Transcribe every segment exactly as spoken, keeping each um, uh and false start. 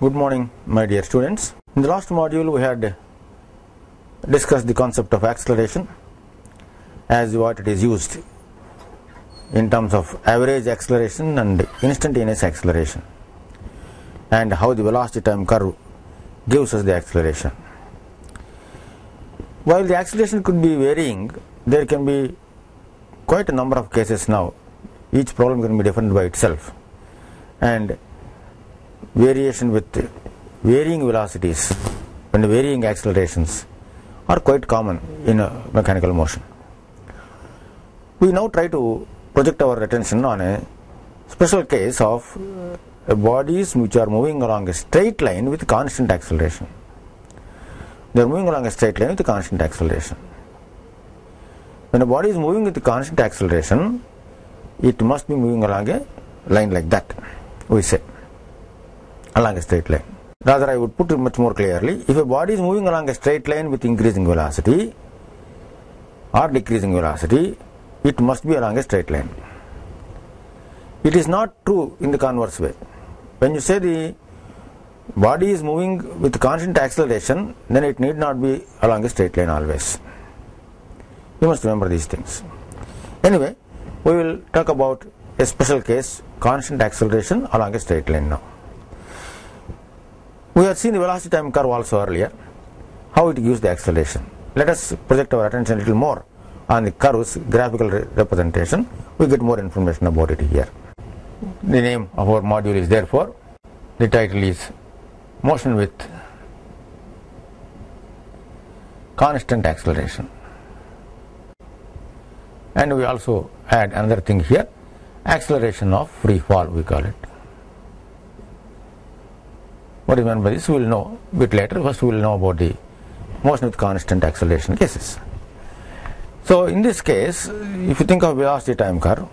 Good morning, my dear students. In the last module we had discussed the concept of acceleration as what it is used in terms of average acceleration and instantaneous acceleration, and how the velocity time curve gives us the acceleration. While the acceleration could be varying, there can be quite a number of cases now. Each problem can be defined by itself, and variation with varying velocities and varying accelerations are quite common in a mechanical motion. We now try to project our attention on a special case of bodies which are moving along a straight line with constant acceleration. They are moving along a straight line with constant acceleration. When a body is moving with constant acceleration, it must be moving along a line like that, we say. Along a straight line. Rather, I would put it much more clearly. If a body is moving along a straight line with increasing velocity or decreasing velocity, it must be along a straight line. It is not true in the converse way. When you say the body is moving with constant acceleration, then it need not be along a straight line always. You must remember these things. Anyway, we will talk about a special case, constant acceleration along a straight line now. We have seen the velocity time curve also earlier, how it gives the acceleration. Let us project our attention a little more on the curve's graphical representation. We get more information about it here. The name of our module is therefore, the title is Motion with Constant Acceleration. And we also add another thing here, acceleration of free fall we call it. What is meant by this we will know a bit later. First we will know about the motion with constant acceleration cases. So in this case, if you think of velocity time curve,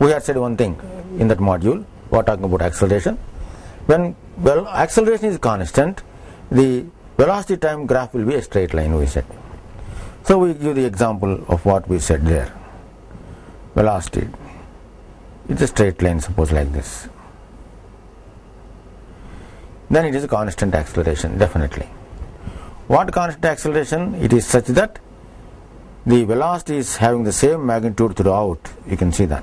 we had said one thing in that module, we are talking about acceleration. When well acceleration is constant, the velocity time graph will be a straight line, we said. So we give the example of what we said there. Velocity, it's a straight line, suppose like this. Then it is a constant acceleration, definitely. What constant acceleration? It is such that the velocity is having the same magnitude throughout. You can see that.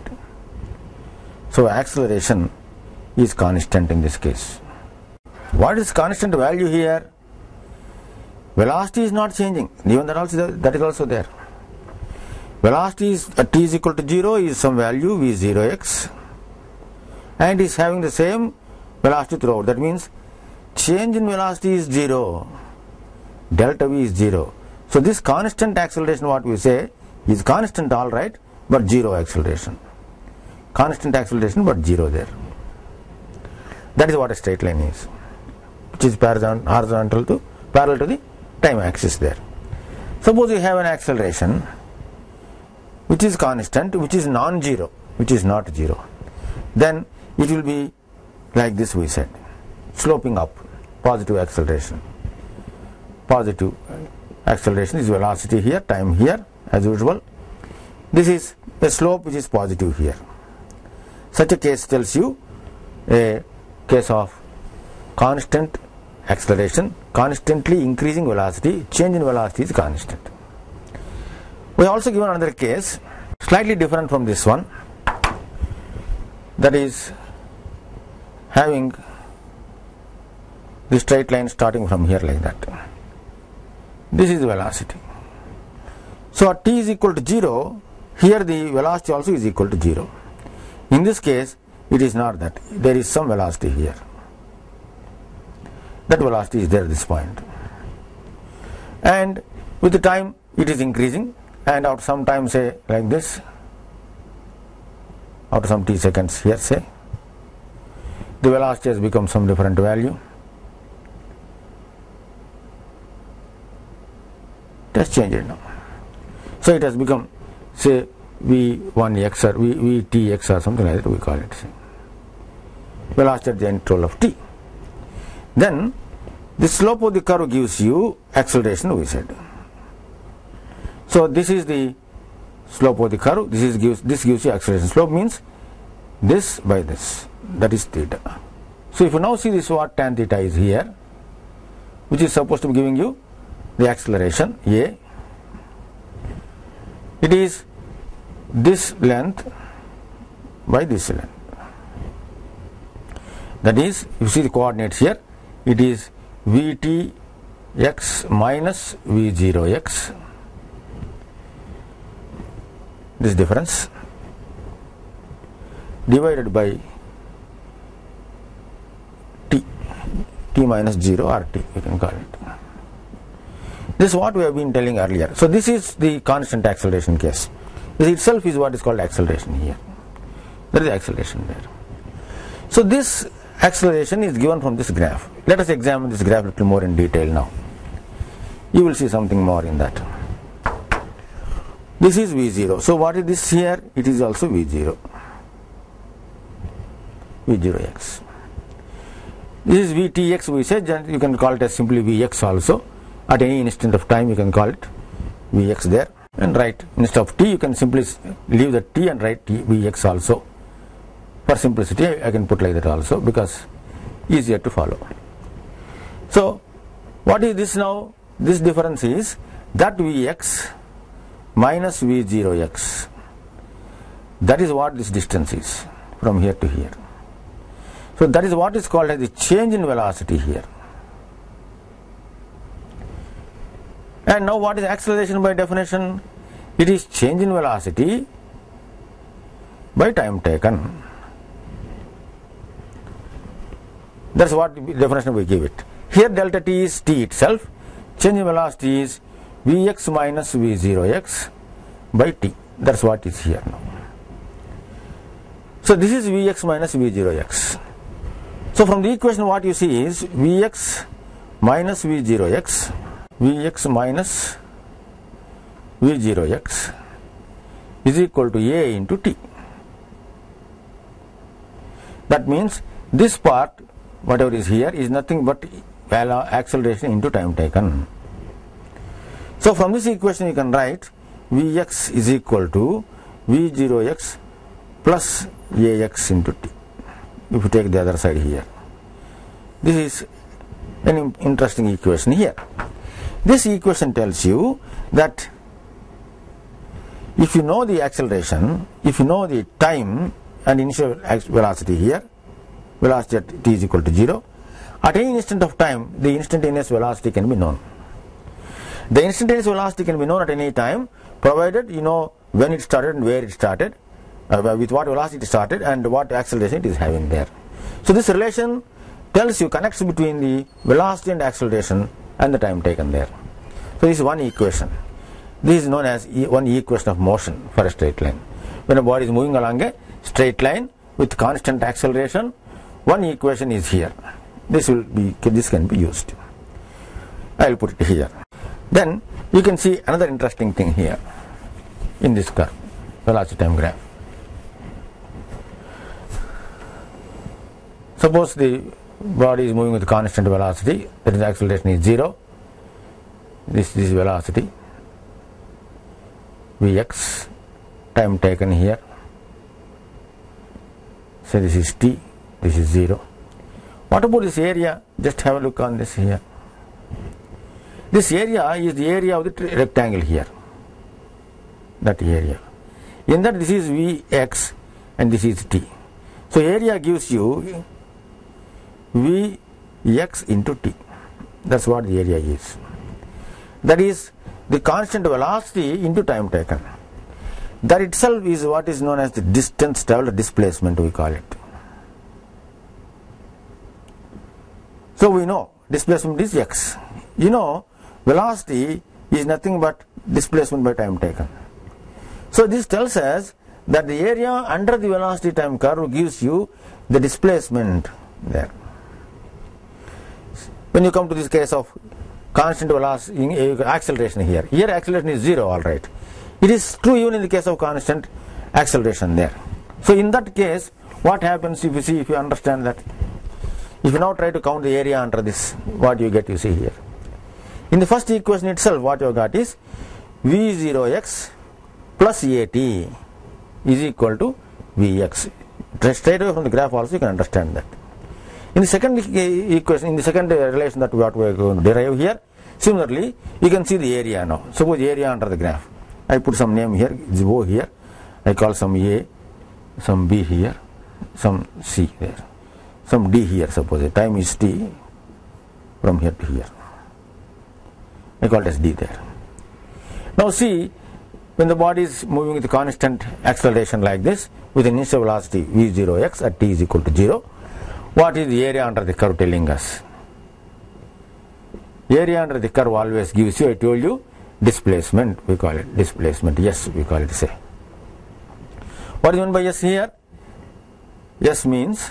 So acceleration is constant in this case. What is constant value here? Velocity is not changing. Even that also that is also there. Velocity is at t is equal to zero is some value v zero x, and is having the same velocity throughout. That means change in velocity is zero, delta v is zero. So this constant acceleration, what we say, is constant all right, but zero acceleration. Constant acceleration but zero there. That is what a straight line is, which is horizontal to parallel to the time axis there. Suppose you have an acceleration which is constant, which is non-zero, which is not zero. Then it will be like this, we said, sloping up, positive acceleration. Positive acceleration is velocity here, time here, as usual. This is a slope which is positive here. Such a case tells you a case of constant acceleration, constantly increasing velocity, change in velocity is constant. We also given another case, slightly different from this one, that is having the straight line starting from here like that. This is velocity. So at t is equal to zero, here the velocity also is equal to zero. In this case, it is not that. There is some velocity here. That velocity is there at this point. And with the time, it is increasing. And after some time, say like this, after some t seconds here, say, the velocity has become some different value. It has changed now. So it has become, say, v one x or v t x or something like that, we call it. Say. Velocity at the interval of t. Then the slope of the curve gives you acceleration, we said. So this is the slope of the curve. This is gives this gives you acceleration. Slope means this by this, that is theta. So if you now see this, what tan theta is here, which is supposed to be giving you the acceleration a. It is this length by this length. That is, you see the coordinates here, it is v t x minus v zero x, this difference, divided by t, t minus zero or t, we can call it. This is what we have been telling earlier. So this is the constant acceleration case. This itself is what is called acceleration here. There is acceleration there. So this acceleration is given from this graph. Let us examine this graph a little more in detail now. You will see something more in that. This is v zero. So what is this here? It is also v zero. v zero x. This is v t x, we said, and you can call it as simply v x also. At any instant of time you can call it v x there, and write instead of t you can simply leave the t and write t, v x also. For simplicity I can put like that also, because easier to follow. So what is this now? This difference is that v x minus v zero x. That is what this distance is from here to here. So that is what is called as the change in velocity here. And now what is acceleration by definition? It is change in velocity by time taken. That's what definition we give it. Here delta t is t itself. Change in velocity is v x minus v zero x by t. That's what is here now. So this is v x minus v zero x. So from the equation what you see is v x minus v zero x, v x minus v zero x is equal to a into t. That means this part, whatever is here, is nothing but acceleration into time taken. So from this equation you can write v x is equal to v zero x plus a x into t. If you take the other side here, this is an interesting equation here. This equation tells you that if you know the acceleration, if you know the time and initial velocity here, velocity at t is equal to zero, at any instant of time the instantaneous velocity can be known. The instantaneous velocity can be known at any time, provided you know when it started and where it started, uh, with what velocity it started and what acceleration it is having there. So this relation tells you, connects between the velocity and acceleration and the time taken there. So this is one equation. This is known as e one equation of motion for a straight line. When a body is moving along a straight line with constant acceleration, one equation is here. This will be, this can be used. I will put it here. Then you can see another interesting thing here in this curve, velocity time graph. Suppose the body is moving with constant velocity, that is acceleration is zero. This is velocity, v x, time taken here. So this is t, this is zero. What about this area? Just have a look on this here. This area is the area of the rectangle here, that area. In that this is v x and this is t. So area gives you v x into t. That's what the area is. That is the constant velocity into time taken. That itself is what is known as the distance traveled, displacement we call it. So we know displacement is x. You know velocity is nothing but displacement by time taken. So this tells us that the area under the velocity time curve gives you the displacement there. When you come to this case of constant velocity, acceleration here, here acceleration is zero, all right. It is true even in the case of constant acceleration there. So in that case, what happens if you see, if you understand that? If you now try to count the area under this, what you get, you see here. In the first equation itself, what you got is v zero x plus a t is equal to v x. Straight away from the graph also you can understand that. In the second equation, in the second relation that what we are going to derive here, similarly you can see the area now. Suppose area under the graph. I put some name here, O here. I call some A, some B here, some C there, some D here. Suppose time is T from here to here. I call it as D there. Now see, when the body is moving with a constant acceleration like this, with an initial velocity v zero x at t is equal to zero, what is the area under the curve telling us? Area under the curve always gives you, I told you, displacement, we call it displacement, yes, we call it say. What is meant by S here? S means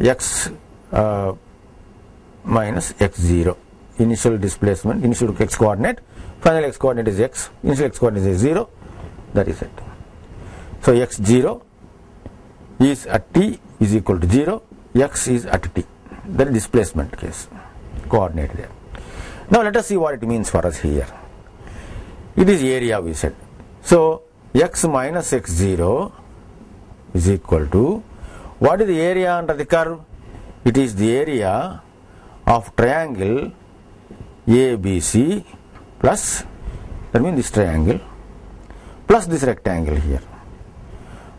x uh, minus x zero, initial displacement, initial x coordinate, final x coordinate is x, initial x coordinate is zero, that is it. So x zero is at t is equal to zero, x is at t, that is displacement case, coordinate there. Now let us see what it means for us here. It is area we said. So x minus x zero is equal to, what is the area under the curve? It is the area of triangle A B C plus, that means this triangle, plus this rectangle here,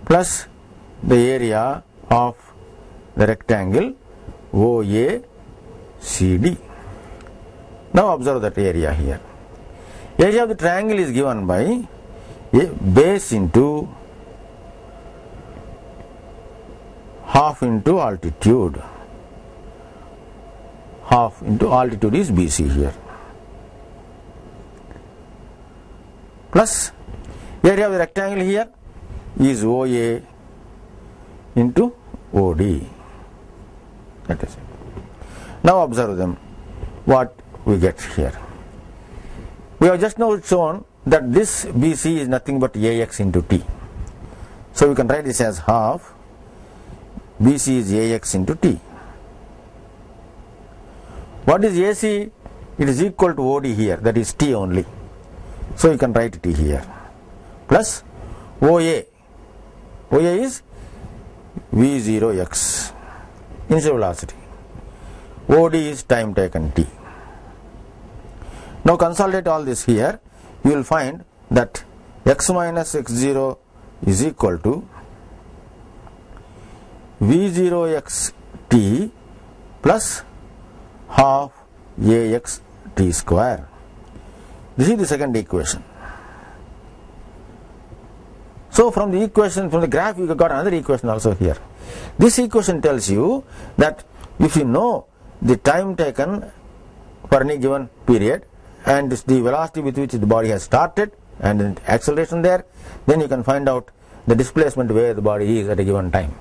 plus the area of the rectangle O A C D. Now observe that area here. Area of the triangle is given by a base into half into altitude. Half into altitude is B C here. Plus area of the rectangle here is O A into O D. That is it. Now observe them. What we get here? We have just now shown that this B C is nothing but A X into T. So we can write this as half B C is A X into T. What is A C? It is equal to O D here, that is T only. So you can write T here. Plus O A. O A is v zero x, initial velocity. O D is time taken T. Now consolidate all this here. You will find that x minus x zero is equal to v zero x t plus half ax t square. This is the second equation. So from the equation, from the graph, you got another equation also here. This equation tells you that if you know the time taken for any given period and the velocity with which the body has started and the acceleration there, then you can find out the displacement where the body is at a given time.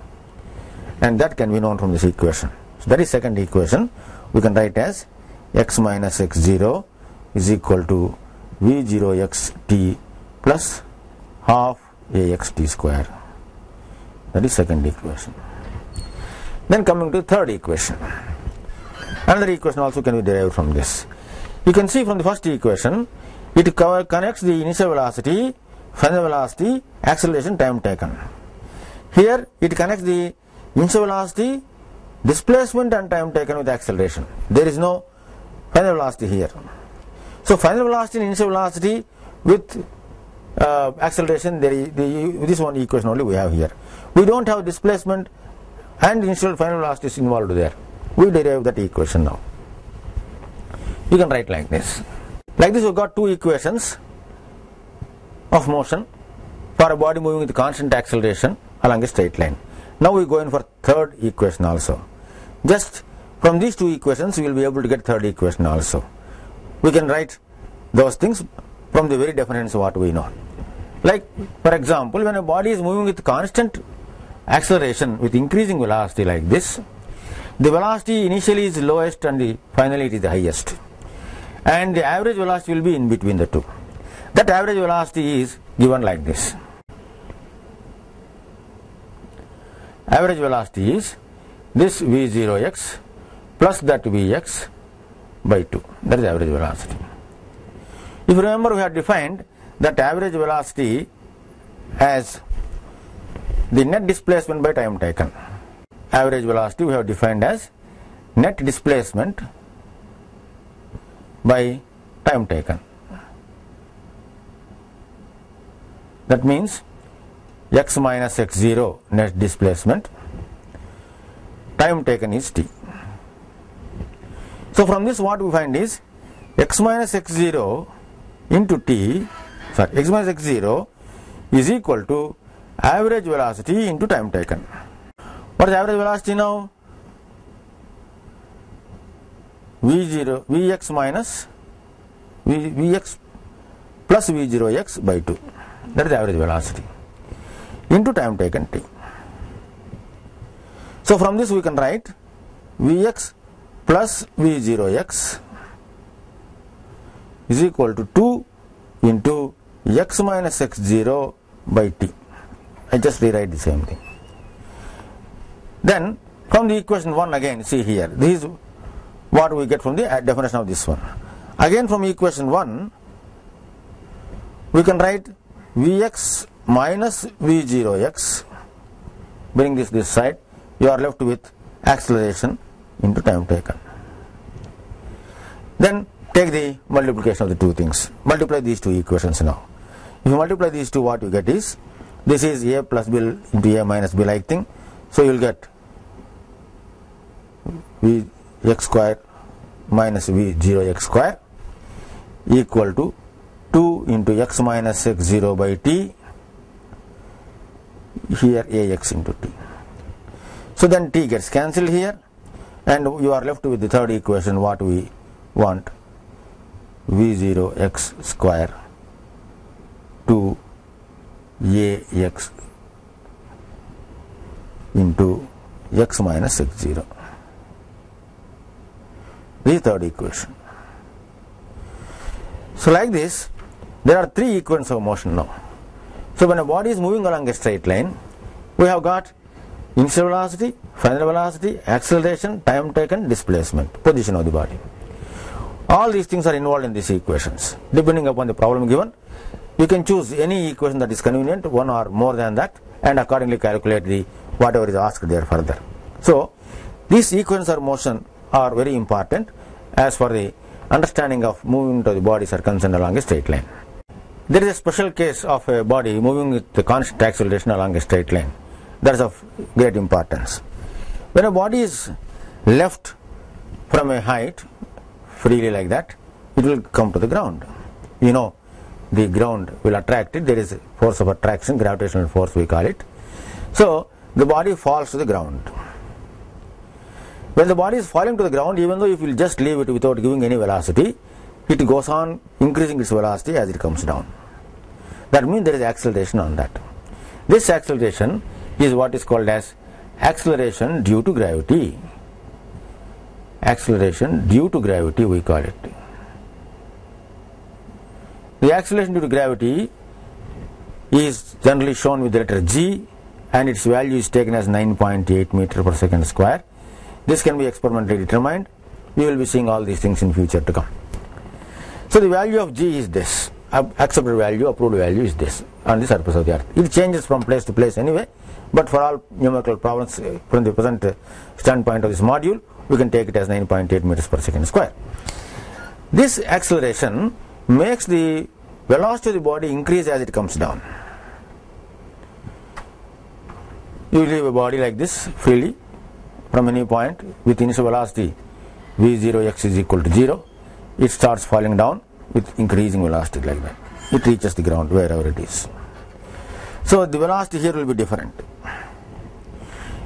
And that can be known from this equation. So that is second equation. We can write as x minus x zero is equal to v zero x t plus half axt square. That is second equation. Then coming to third equation. Another equation also can be derived from this. You can see from the first equation, it connects the initial velocity, final velocity, acceleration, time taken. Here it connects the initial velocity, displacement and time taken with acceleration. There is no final velocity here. So final velocity and initial velocity with uh, acceleration, there is the, this one equation only we have here. We don't have displacement and initial final velocity is involved there. We derive that equation now. You can write like this. Like this, we've got two equations of motion for a body moving with constant acceleration along a straight line. Now we go in for third equation also. Just from these two equations, we will be able to get third equation also. We can write those things from the very definitions of what we know. Like, for example, when a body is moving with constant acceleration with increasing velocity like this, the velocity initially is lowest and the finally it is the highest. And the average velocity will be in between the two. That average velocity is given like this. Average velocity is this v zero x plus that vx by two. That is average velocity. If you remember, we had defined that average velocity as The net displacement by time taken. Average velocity we have defined as net displacement by time taken. That means x minus x zero net displacement, time taken is t. So from this what we find is x minus x zero into t, sorry, x minus x zero is equal to average velocity into time taken. What is average velocity now? v zero, vx minus, v, vx plus v zero x by two. That is average velocity into time taken t. So from this we can write vx plus v zero x is equal to two into x minus x zero by t. I just rewrite the same thing. Then from the equation one again, see here, this is what we get from the definition of this one. Again from equation one, we can write vx minus v zero x, bring this this side, you are left with acceleration into time taken. Then take the multiplication of the two things, multiply these two equations now. If you multiply these two, what you get is, this is a plus b into a minus b like thing, so you will get vx square minus v zero x square equal to two into x minus x zero by t, here ax into t. So then t gets cancelled here and you are left with the third equation what we want, v zero x square two ax into x minus x zero. The third equation. So like this, there are three equations of motion now. So when a body is moving along a straight line, we have got initial velocity, final velocity, acceleration, time taken, displacement, position of the body. All these things are involved in these equations. Depending upon the problem given, you can choose any equation that is convenient, one or more than that, and accordingly calculate the whatever is asked there further. So these equations of motion are very important as for the understanding of movement of the bodies are concerned along a straight line. There is a special case of a body moving with the constant acceleration along a straight line. That is of great importance. When a body is left from a height freely like that, it will come to the ground. You know, the ground will attract it. There is force of attraction, gravitational force we call it. So the body falls to the ground. When the body is falling to the ground, even though if you just leave it without giving any velocity, it goes on increasing its velocity as it comes down. That means there is acceleration on that. This acceleration is what is called as acceleration due to gravity. Acceleration due to gravity we call it. The acceleration due to gravity is generally shown with the letter G and its value is taken as nine point eight meter per second square. This can be experimentally determined. We will be seeing all these things in future to come. So the value of G is this. Accepted value, approved value is this on the surface of the earth. It changes from place to place anyway, but for all numerical problems from the present standpoint of this module, we can take it as nine point eight meters per second square. This acceleration makes the velocity of the body increase as it comes down. You leave a body like this freely from any point with initial velocity v zero x is equal to zero. It starts falling down with increasing velocity like that. It reaches the ground wherever it is. So the velocity here will be different.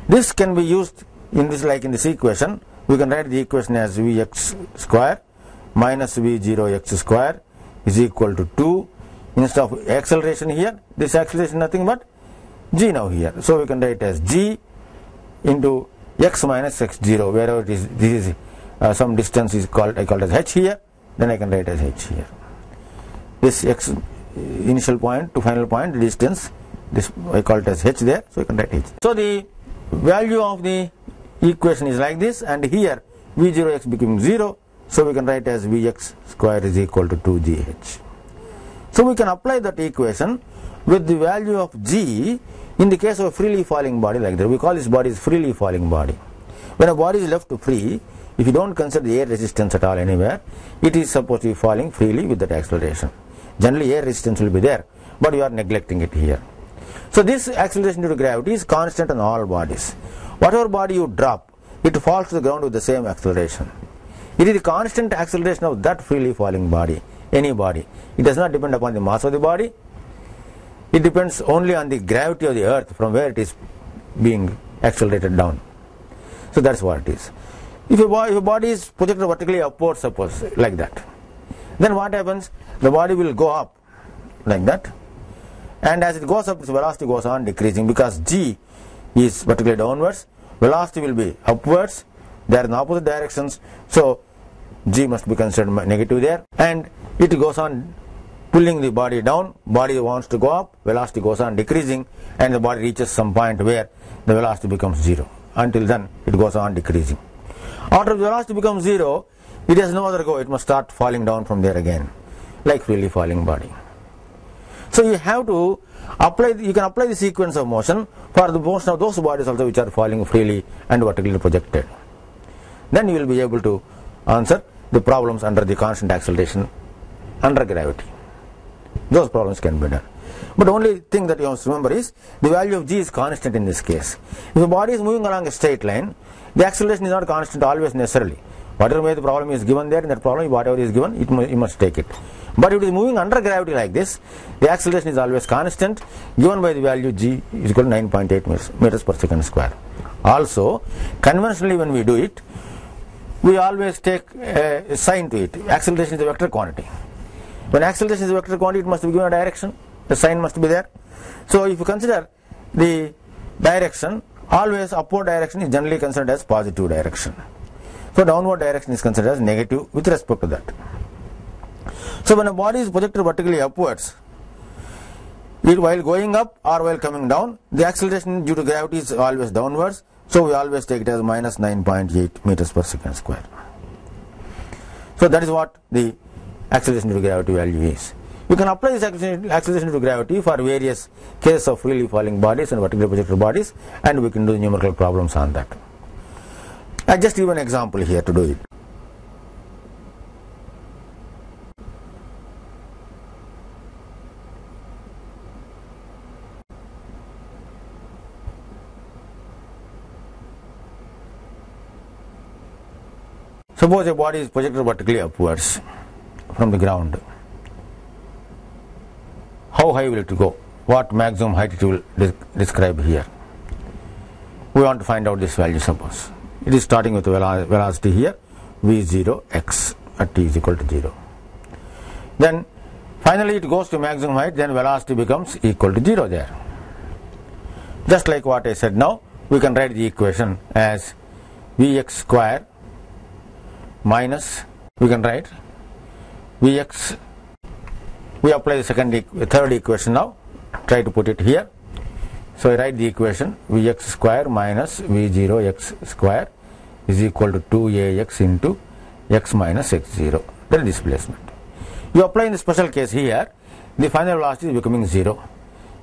This can be used in this, like in this equation. We can write the equation as vx square minus v zero x square is equal to two. Instead of acceleration here, this acceleration is nothing but g now here. So we can write as g into x minus x zero, wherever it is, this is uh, some distance is called, I call it as h here, then I can write as h here. This x initial point to final point, the distance, this I call it as h there, so I can write h. So the value of the equation is like this, and here v zero x becomes zero, so we can write as vx square is equal to two g h. So we can apply that equation with the value of g In the case of a freely falling body like that, we call this body is freely falling body. When a body is left free, if you don't consider the air resistance at all anywhere, it is supposed to be falling freely with that acceleration. Generally air resistance will be there, but you are neglecting it here. So this acceleration due to gravity is constant on all bodies. Whatever body you drop, it falls to the ground with the same acceleration. It is the constant acceleration of that freely falling body, any body. It does not depend upon the mass of the body. It depends only on the gravity of the earth from where it is being accelerated down. So that's what it is. If a body, if a body is projected vertically upward, suppose, like that, then what happens? The body will go up like that. And as it goes up, its velocity goes on decreasing because g is vertically downwards, velocity will be upwards. They are in opposite directions, so g must be considered negative there. And it goes on pulling the body down, body wants to go up, velocity goes on decreasing, and the body reaches some point where the velocity becomes zero. Until then, it goes on decreasing. After the velocity becomes zero, it has no other go, it must start falling down from there again, like freely falling body. So you have to apply, you can apply the sequence of motion for the motion of those bodies also which are falling freely and vertically projected. Then you will be able to answer the problems under the constant acceleration under gravity. Those problems can be done. But the only thing that you must remember is the value of g is constant in this case. If the body is moving along a straight line, the acceleration is not constant always necessarily. Whatever way the problem is given there, in that problem, whatever is given, it you must take it. But if it is moving under gravity like this, the acceleration is always constant, given by the value g is equal to nine point eight meters per second square. Also, conventionally when we do it, we always take a sign to it. Acceleration is a vector quantity. When acceleration is a vector quantity, it must be given a direction. The sign must be there. So if you consider the direction, always upward direction is generally considered as positive direction. So downward direction is considered as negative with respect to that. So when a body is projected vertically upwards, it while going up or while coming down, the acceleration due to gravity is always downwards. So we always take it as minus nine point eight meters per second square. So that is what the acceleration due to gravity value is. You can apply this acceleration due to gravity for various cases of freely falling bodies and vertically projected bodies, and we can do numerical problems on that. I just give an example here to do it. Suppose a body is projected vertically upwards from the ground. How high will it go? What maximum height it will de describe here? We want to find out this value, suppose. It is starting with velo velocity here, v zero x at t is equal to zero. Then finally it goes to maximum height, then velocity becomes equal to zero there. Just like what I said now, we can write the equation as vx square minus, we can write vx, we apply the second e third equation now, try to put it here. So I write the equation vx square minus v zero x square is equal to two a x into x minus x zero, the displacement. You apply in the special case here, the final velocity is becoming zero.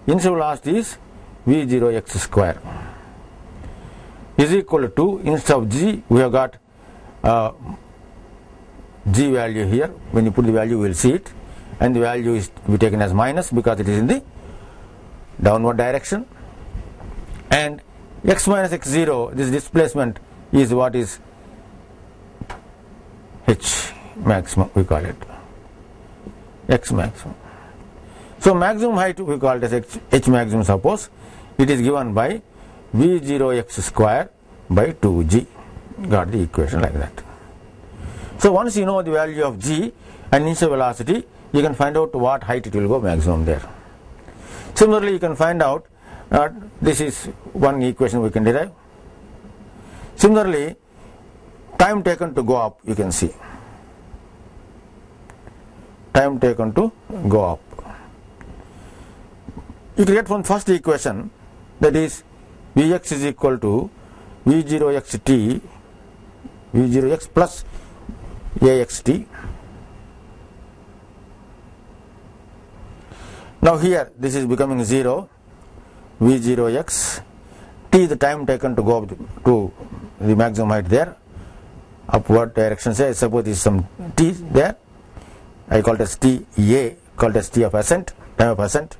Initial velocity is v zero x square is equal to two, instead of g we have got Uh, g value here. When you put the value, we will see it, and the value is to be taken as minus because it is in the downward direction, and x minus x zero, this displacement is what is h maximum, we call it x maximum. So maximum height we call it as h, h maximum. Suppose it is given by v zero x square by two g. Got the equation like that. So once you know the value of g and initial velocity, you can find out what height it will go maximum there. Similarly, you can find out, uh, this is one equation we can derive. Similarly, time taken to go up, you can see. Time taken to go up. You can get from first equation, that is vx is equal to v zero x t, v zero x plus a x t. Now here this is becoming zero, v zero x, t is the time taken to go up to the maximum height there, upward direction. Say suppose there is some t there, I call it as t a, called as t of ascent, time of ascent.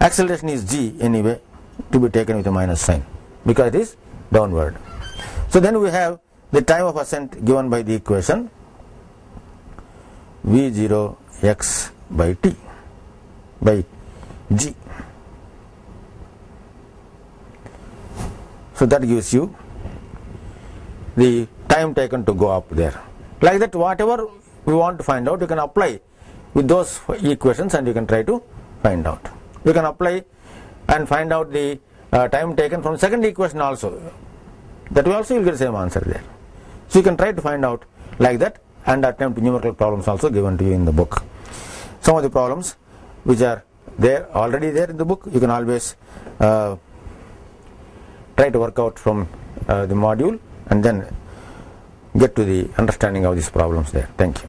Acceleration is g anyway, to be taken with a minus sign because it is downward. So then we have the time of ascent given by the equation v zero x by t by g. So that gives you the time taken to go up there. Like that, whatever we want to find out, you can apply with those equations and you can try to find out. You can apply and find out the uh, time taken from second equation also. That way also you will get the same answer there. So you can try to find out like that, and attempt numerical problems also given to you in the book. Some of the problems which are there already there in the book, you can always uh, try to work out from uh, the module and then get to the understanding of these problems there. Thank you.